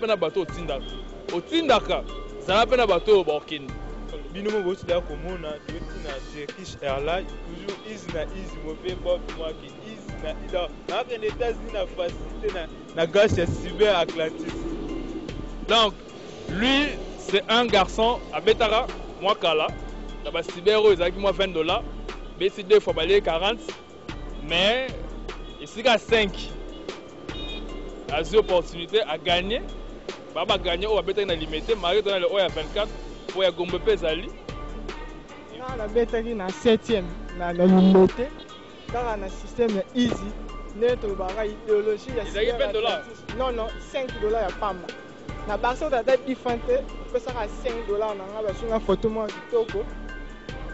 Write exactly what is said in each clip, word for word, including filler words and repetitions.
pena bato otindaka otindaka zala pena bato bakende binomo bosi da komona totina Turkish Airlines toujours is na is mauvais bob moi qui is na ida na que les États-Unis na facilité na na gaz cyber Atlantique. Donc lui c'est un garçon à Betara moi kala na ba cyber ils avec moi vingt dollars mais c'est deux fois balé quarante mais ici à cinq à des opportunités à gagner baba gagner on va peut-être na limiter Marie donne le haut à vingt-quatre pour ya gombe pesali na la betaki na septième na la limité car na système easy neto bara idéologie ya cinq dollars non non cinq dollars ya pamba na barso da date diffante pesa ka cinq dollars na nga ba sunga photo mo kitoko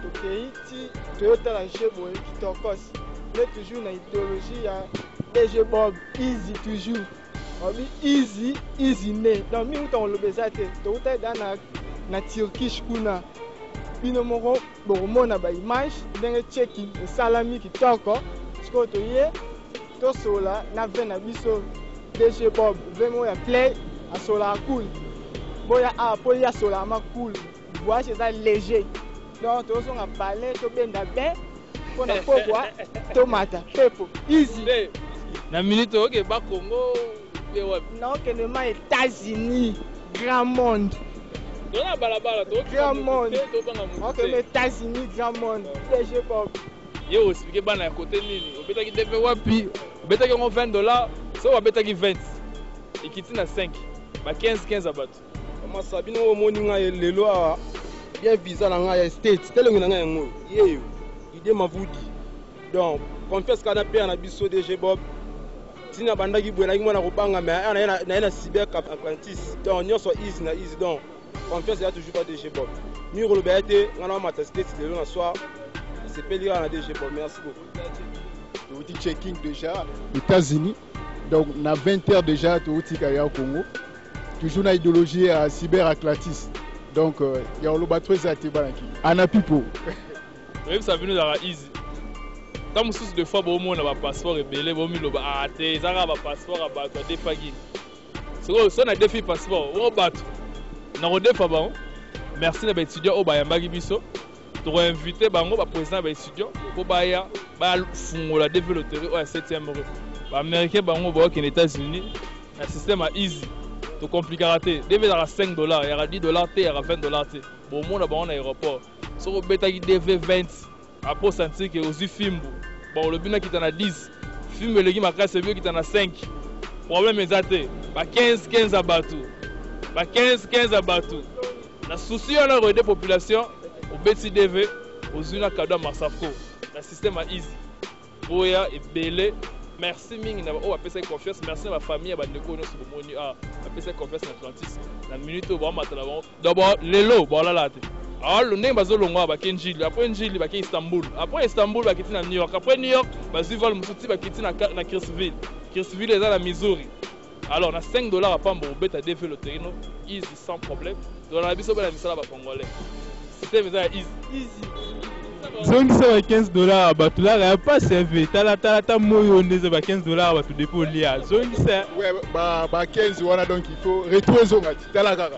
to keiti toyota la jebo kitokos mais toujours na idéologie ya D G Bob easy toujours on dit easy easy né donc mi uton lo bezate to uta dana na Turkish kuna binomoro bomona ba image ndenge checking salami kitoko siko to ye to sola na vena biso D G Bob vraiment ya play a sola cool boya a boya sola ma cool boya c'est ça léger donc to so nga balé to benda ben pona pokwa tomata pepo easy na minute oke ba Congo pe wa na oke ne ma États-Unis grand monde. Grand monde. Ok, les États-Unis, grand monde. D G Bob. Yo, vous expliquez bien à côté Nini. Vous pouvez dire que vous avez vingt dollars, vous avez vingt. Et qui tient à cinq. quinze quinze à battre. Comment ça, bien au monde, les lois, bien visa dans les States. C'est le monde. L'idée m'a voulu. Donc, confiance qu'on a payé en abysso D G Bob. Si on a un bandage, on a un cyber Atlantis. Donc, on soit easy, on easy. Donc, confiance il a toujours pas D G Bob. Nous le bété, on a matasté le long soir. C'est payé à la D G Bob. Merci beaucoup. Tu checking déjà aux États-Unis. Donc on a vingt heures déjà tu es au Congo. Toujours une idéologie à cyber Atlantis. Donc il y a le bateau ça te balaki. Ana pipo. Même ça venu dans la easy. Tant que sous deux fois bon on a passeport rebelle, bon mi le ba até, ça va passeport à battre des fagines. C'est quoi ça on a défi passeport, on battre. Merci les étudiants au Bayambagi Bisso. Tu as invité le président des étudiants au Baya, la développerie au septième rue. Les Américains sont aux États-Unis, le système est easy, c'est compliqué. Il y a cinq dollars, il y a dix dollars, il y a vingt dollars. Bon, on a un aéroport. Si on a vingt, après sentir que aux films, bon le but qui en a dix, film le qui m'a cassé vieux qui en a cinq. Problème est athée, quinze quinze à Batou. quinze quinze à Batou. La souci à la population, au B T D V, aux Zuna Kadwa Marsafko. Le système est easy. Boya et Bélé. Merci Ming, on a fait confiance. Merci à ma famille, à ma déco, on a fait confiance à l'Atlantis. La minute où on m'a dit d'abord, l'élo, voilà là. Alors, le nez, c'est le Kenji, après Njil, c'est Istanbul. Après Istanbul, c'est New York. Après New York, c'est le Kirksville. Kirksville est dans la Missouri. Alors, on a cinq dollars à Pambo, on a défait le terrain, easy, sans problème. Donc, on a vu ça, on a vu ça, congolais. C'était easy. Easy. Zone quinze dollars, tu n'as pas servi. Tu as quinze dollars, tu déposes l'I A. Zone quinze, on a donc il faut retrouver zone. Tu as la cara.